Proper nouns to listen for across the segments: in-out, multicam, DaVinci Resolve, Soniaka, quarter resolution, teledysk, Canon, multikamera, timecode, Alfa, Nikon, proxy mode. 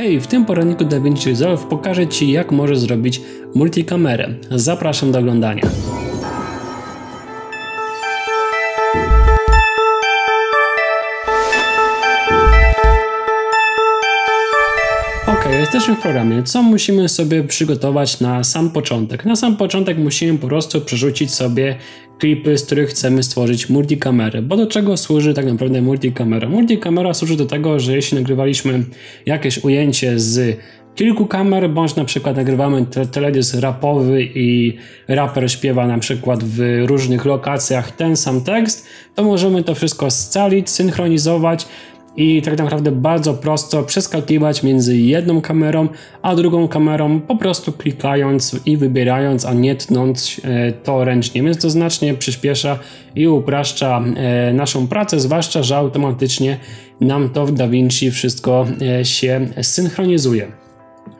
Hej, w tym poradniku DaVinci Resolve pokażę Ci, jak możesz zrobić multikamerę. Zapraszam do oglądania. Jesteśmy w programie. Co musimy sobie przygotować na sam początek? Na sam początek musimy po prostu przerzucić sobie klipy, z których chcemy stworzyć multikamery. Bo do czego służy tak naprawdę multikamera? Multikamera służy do tego, że jeśli nagrywaliśmy jakieś ujęcie z kilku kamer, bądź na przykład nagrywamy teledysk rapowy i raper śpiewa na przykład w różnych lokacjach ten sam tekst, to możemy to wszystko scalić, synchronizować i tak naprawdę bardzo prosto przeskakiwać między jedną kamerą a drugą kamerą, po prostu klikając i wybierając, a nie tnąc to ręcznie, więc to znacznie przyspiesza i upraszcza naszą pracę, zwłaszcza że automatycznie nam to w DaVinci wszystko się synchronizuje.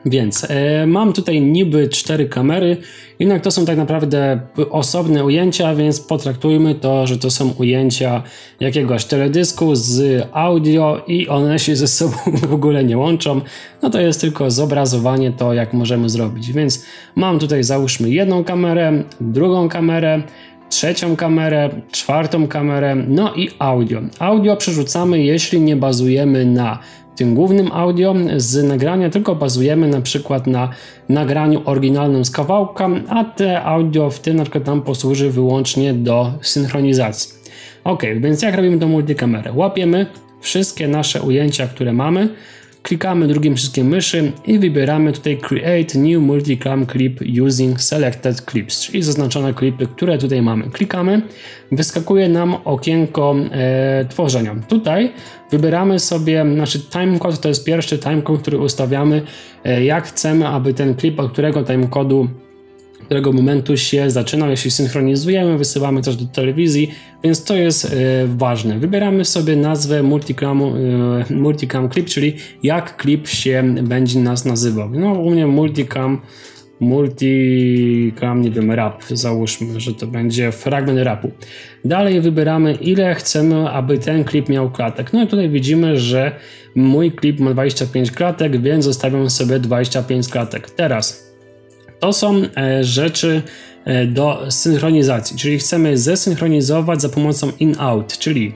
Więc mam tutaj niby 4 kamery, jednak to są tak naprawdę osobne ujęcia, więc potraktujmy to, że to są ujęcia jakiegoś teledysku z audio i one się ze sobą w ogóle nie łączą. No to jest tylko zobrazowanie to, jak możemy zrobić. Więc mam tutaj załóżmy jedną kamerę, drugą kamerę, trzecią kamerę, czwartą kamerę, no i audio. Audio przerzucamy, jeśli nie bazujemy na tym głównym audio z nagrania, tylko bazujemy na przykład na nagraniu oryginalnym z kawałka, a te audio w tym na przykład nam posłuży wyłącznie do synchronizacji. Ok, więc jak robimy tą multikamerę? Łapiemy wszystkie nasze ujęcia, które mamy, klikamy drugim przyciskiem myszy i wybieramy tutaj Create New Multicam Clip Using Selected Clips, czyli zaznaczone klipy, które tutaj mamy. Klikamy, wyskakuje nam okienko tworzenia. Tutaj wybieramy sobie, znaczy timecode, to jest pierwszy timecode, który ustawiamy, jak chcemy, aby ten klip, od którego timecode'u, którego momentu się zaczyna. Jeśli synchronizujemy, wysyłamy coś do telewizji, więc to jest ważne. Wybieramy sobie nazwę multicam clip, czyli jak klip się będzie nas nazywał. No u mnie multicam, nie wiem, rap, załóżmy, że to będzie fragment rapu. Dalej wybieramy, ile chcemy, aby ten klip miał klatek. No i tutaj widzimy, że mój klip ma 25 klatek, więc zostawiam sobie 25 klatek. Teraz to są rzeczy do synchronizacji, czyli chcemy zesynchronizować za pomocą in-out, czyli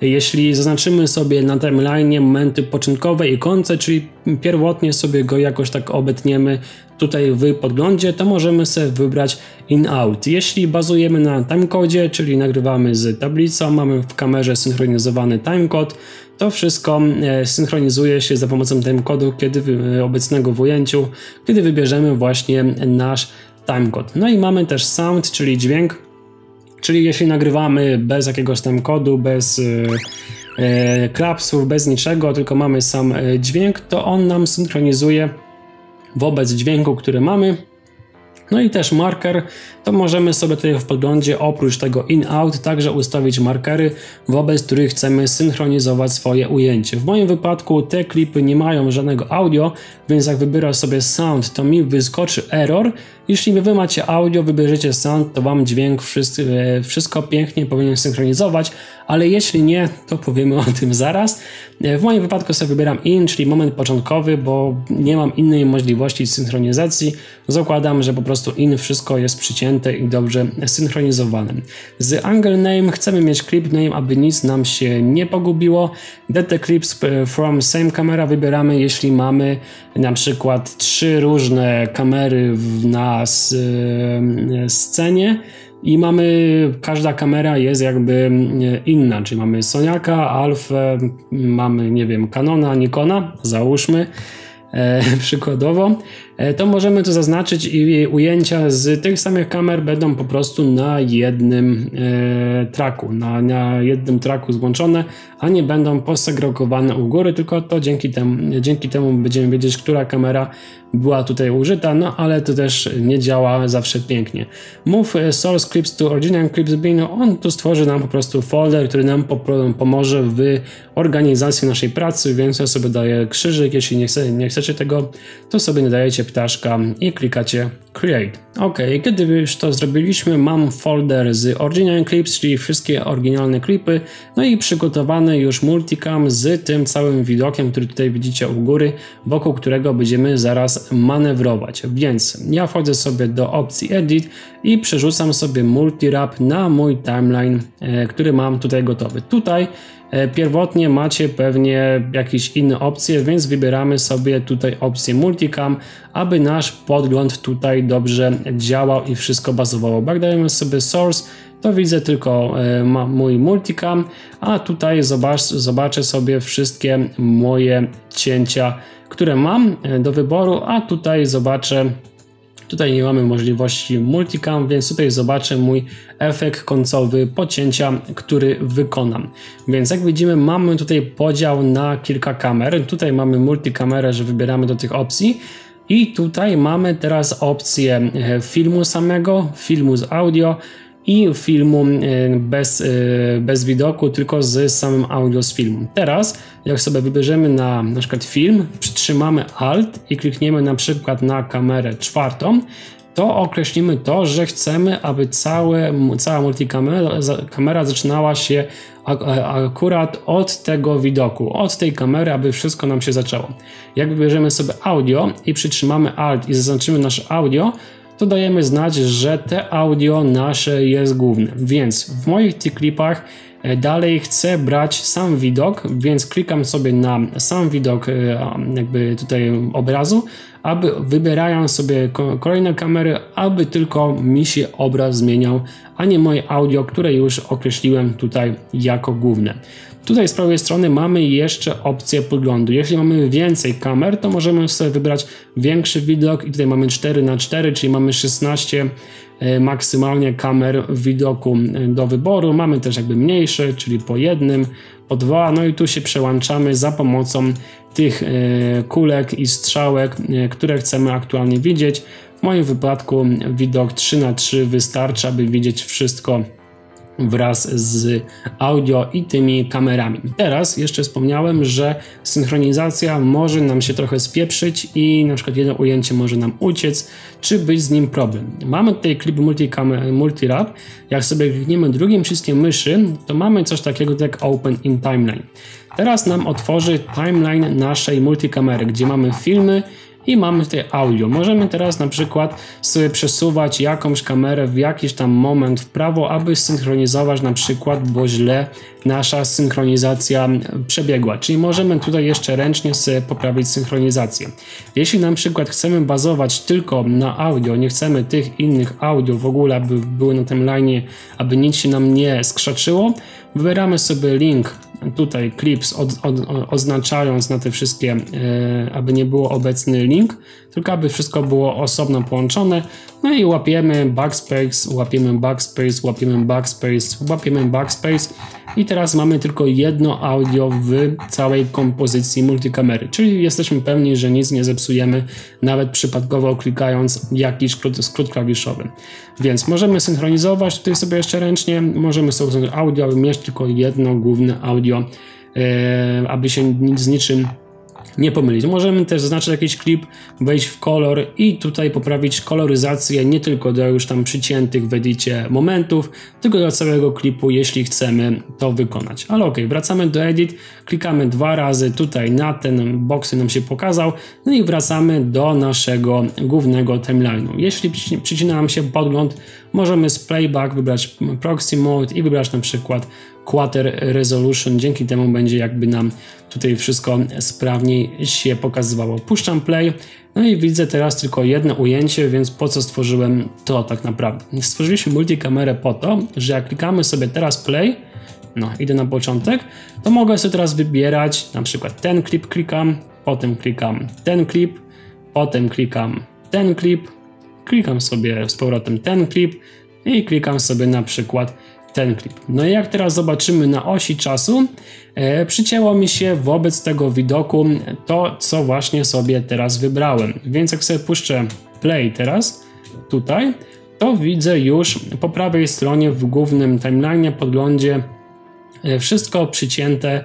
jeśli zaznaczymy sobie na timeline momenty początkowe i końce, czyli pierwotnie sobie go jakoś tak obetniemy tutaj w podglądzie, to możemy sobie wybrać in-out. Jeśli bazujemy na timecodzie, czyli nagrywamy z tablicą, mamy w kamerze synchronizowany timecode, to wszystko synchronizuje się za pomocą timecodu, obecnego w ujęciu, kiedy wybierzemy właśnie nasz timecode. No i mamy też sound, czyli dźwięk, czyli jeśli nagrywamy bez jakiegoś timecodu, bez klapsów, bez niczego, tylko mamy sam dźwięk, to on nam synchronizuje wobec dźwięku, który mamy. No i też marker, to możemy sobie tutaj w podglądzie oprócz tego in-out także ustawić markery, wobec których chcemy synchronizować swoje ujęcie. W moim wypadku te klipy nie mają żadnego audio, więc jak wybieram sobie sound, to mi wyskoczy error. Jeśli wy macie audio, wybierzecie sound, to wam dźwięk wszystko pięknie powinien synchronizować, ale jeśli nie, to powiemy o tym zaraz. W moim wypadku sobie wybieram in, czyli moment początkowy, bo nie mam innej możliwości synchronizacji. Zakładam, że po prostu in wszystko jest przycięte i dobrze synchronizowane. Z angle name chcemy mieć clip name, aby nic nam się nie pogubiło. Data clips from same camera wybieramy, jeśli mamy na przykład 3 różne kamery na scenie i mamy, każda kamera jest jakby inna, czyli mamy Soniaka, Alfę, mamy, nie wiem, Canona, Nikona, załóżmy przykładowo, to możemy to zaznaczyć i ujęcia z tych samych kamer będą po prostu na jednym traku, na jednym traku złączone, a nie będą posegregowane u góry, tylko to dzięki temu będziemy wiedzieć, która kamera była tutaj użyta, no ale to też nie działa zawsze pięknie. Move source clips to original clips, on tu stworzy nam po prostu folder, który nam pomoże w organizacji naszej pracy, więc ja sobie daję krzyżyk, jeśli nie chcę chcecie tego, to sobie nadajecie ptaszka i klikacie Create. Ok, kiedy już to zrobiliśmy, mam folder z Original Clips, czyli wszystkie oryginalne klipy, no i przygotowany już multicam z tym całym widokiem, który tutaj widzicie u góry, wokół którego będziemy zaraz manewrować. Więc ja wchodzę sobie do opcji Edit i przerzucam sobie multi-wrap na mój timeline, który mam tutaj gotowy. Tutaj pierwotnie macie pewnie jakieś inne opcje, więc wybieramy sobie tutaj opcję multicam, aby nasz podgląd tutaj dobrze działał i wszystko bazowało. Jak dajemy sobie source, to widzę tylko mój multicam, a tutaj zobaczę sobie wszystkie moje cięcia, które mam do wyboru, a tutaj zobaczę. Tutaj nie mamy możliwości multicam, więc tutaj zobaczę mój efekt końcowy pocięcia, który wykonam. Więc jak widzimy, mamy tutaj podział na kilka kamer. Tutaj mamy multikamerę, że wybieramy do tych opcji. I tutaj mamy teraz opcję filmu samego, filmu z audio i filmu bez widoku, tylko z samym audio z filmu. Teraz jak sobie wybierzemy na przykład film, przytrzymamy Alt i klikniemy na przykład na kamerę czwartą, to określimy to, że chcemy, aby cała multikamera zaczynała się akurat od tego widoku, od tej kamery, aby wszystko nam się zaczęło. Jak wybierzemy sobie audio i przytrzymamy Alt i zaznaczymy nasze audio, to dajemy znać, że te audio nasze jest główne. Więc w moich tych klipach dalej chcę brać sam widok, więc klikam sobie na sam widok jakby tutaj obrazu, aby wybierając sobie kolejne kamery, aby tylko mi się obraz zmieniał, a nie moje audio, które już określiłem tutaj jako główne. Tutaj z prawej strony mamy jeszcze opcję podglądu. Jeśli mamy więcej kamer, to możemy sobie wybrać większy widok i tutaj mamy 4x4, czyli mamy 16 maksymalnie kamer widoku do wyboru. Mamy też jakby mniejsze, czyli po jednym, po dwa, no i tu się przełączamy za pomocą tych kulek i strzałek, które chcemy aktualnie widzieć. W moim wypadku widok 3x3 wystarczy, aby widzieć wszystko wraz z audio i tymi kamerami. Teraz jeszcze wspomniałem, że synchronizacja może nam się trochę spieprzyć i na przykład jedno ujęcie może nam uciec, czy być z nim problem. Mamy tutaj klip multi-wrap. Jak sobie klikniemy drugim przyciskiem myszy, to mamy coś takiego jak Open in Timeline. Teraz nam otworzy timeline naszej multikamery, gdzie mamy filmy i mamy tutaj audio. Możemy teraz na przykład sobie przesuwać jakąś kamerę w jakiś tam moment w prawo, aby synchronizować na przykład, bo źle nasza synchronizacja przebiegła. Czyli możemy tutaj jeszcze ręcznie sobie poprawić synchronizację. Jeśli na przykład chcemy bazować tylko na audio, nie chcemy tych innych audio w ogóle, aby były na tym linie, aby nic się nam nie skrzaczyło, wybieramy sobie link tutaj clips, oznaczając na te wszystkie, aby nie było obecny link, tylko aby wszystko było osobno połączone. No i łapiemy backspace, łapiemy backspace, łapiemy backspace, łapiemy backspace i teraz mamy tylko jedno audio w całej kompozycji multikamery, czyli jesteśmy pewni, że nic nie zepsujemy, nawet przypadkowo klikając jakiś skrót klawiszowy. Więc możemy synchronizować tutaj sobie jeszcze ręcznie, możemy sobie usunąć audio, aby mieć tylko jedno główne audio, aby się z niczym nie pomylić. Możemy też zaznaczyć jakiś klip, wejść w kolor i tutaj poprawić koloryzację nie tylko do już tam przyciętych w edicie momentów, tylko do całego klipu, jeśli chcemy to wykonać. Ale ok, wracamy do edit, klikamy dwa razy tutaj na ten box, który nam się pokazał, no i wracamy do naszego głównego timeline'u. Jeśli przycina nam się podgląd, możemy z playback wybrać proxy mode i wybrać na przykład quarter resolution, dzięki temu będzie jakby nam tutaj wszystko sprawniej się pokazywało. Puszczam play, no i widzę teraz tylko jedno ujęcie, więc po co stworzyłem to tak naprawdę? Stworzyliśmy multikamerę po to, że jak klikamy sobie teraz play, no idę na początek, to mogę sobie teraz wybierać na przykład ten klip klikam, potem klikam ten klip, potem klikam ten klip, klikam sobie z powrotem ten klip i klikam sobie na przykład ten klip. No i jak teraz zobaczymy na osi czasu, przycięło mi się wobec tego widoku to, co właśnie sobie teraz wybrałem. Więc jak sobie puszczę play teraz, tutaj, to widzę już po prawej stronie w głównym timeline'ie, podglądzie, wszystko przycięte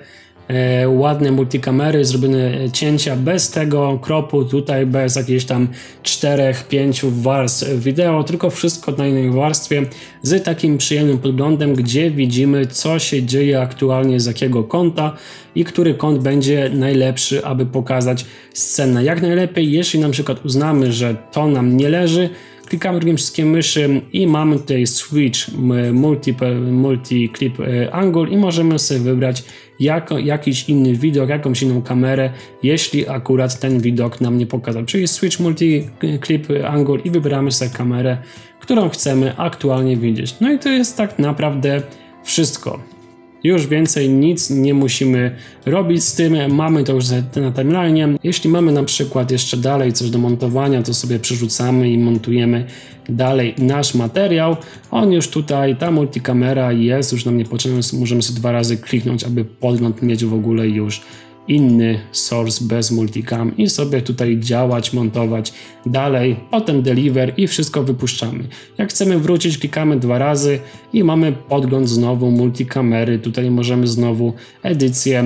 ładne multikamery, zrobione cięcia bez tego kropu, tutaj bez jakichś tam 4-5 warstw wideo, tylko wszystko na innej warstwie z takim przyjemnym podglądem, gdzie widzimy, co się dzieje aktualnie, z jakiego kąta i który kąt będzie najlepszy, aby pokazać scenę jak najlepiej. Jeśli na przykład uznamy, że to nam nie leży, klikamy drugim wszystkie myszy i mamy tutaj switch multi-clip angle i możemy sobie wybrać jakiś inny widok, jakąś inną kamerę, jeśli akurat ten widok nam nie pokazał. Czyli switch multi-clip angle i wybieramy sobie kamerę, którą chcemy aktualnie widzieć. No i to jest tak naprawdę wszystko. Już więcej nic nie musimy robić z tym, mamy to już na timeline. Jeśli mamy na przykład jeszcze dalej coś do montowania, to sobie przerzucamy i montujemy dalej nasz materiał. On już tutaj, ta multikamera jest już nam niepotrzebna, możemy sobie 2 razy kliknąć, aby podgląd mieć w ogóle już inny source bez multicam i sobie tutaj działać, montować dalej, potem deliver i wszystko wypuszczamy. Jak chcemy wrócić, klikamy 2 razy i mamy podgląd znowu multikamery. Tutaj możemy znowu edycję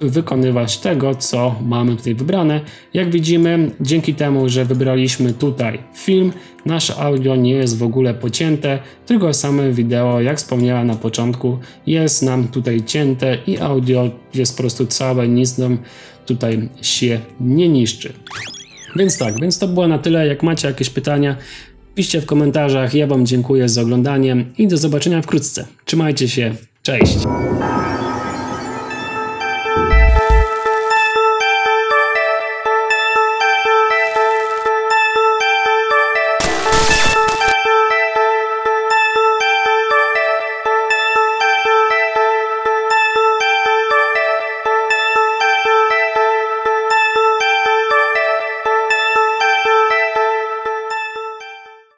wykonywać tego, co mamy tutaj wybrane. Jak widzimy, dzięki temu, że wybraliśmy tutaj film, nasze audio nie jest w ogóle pocięte, tylko same wideo, jak wspomniałem na początku, jest nam tutaj cięte i audio jest po prostu całe, nic nam tutaj się nie niszczy. Więc tak, więc to było na tyle. Jak macie jakieś pytania, piszcie w komentarzach. Ja Wam dziękuję za oglądanie i do zobaczenia wkrótce. Trzymajcie się, cześć!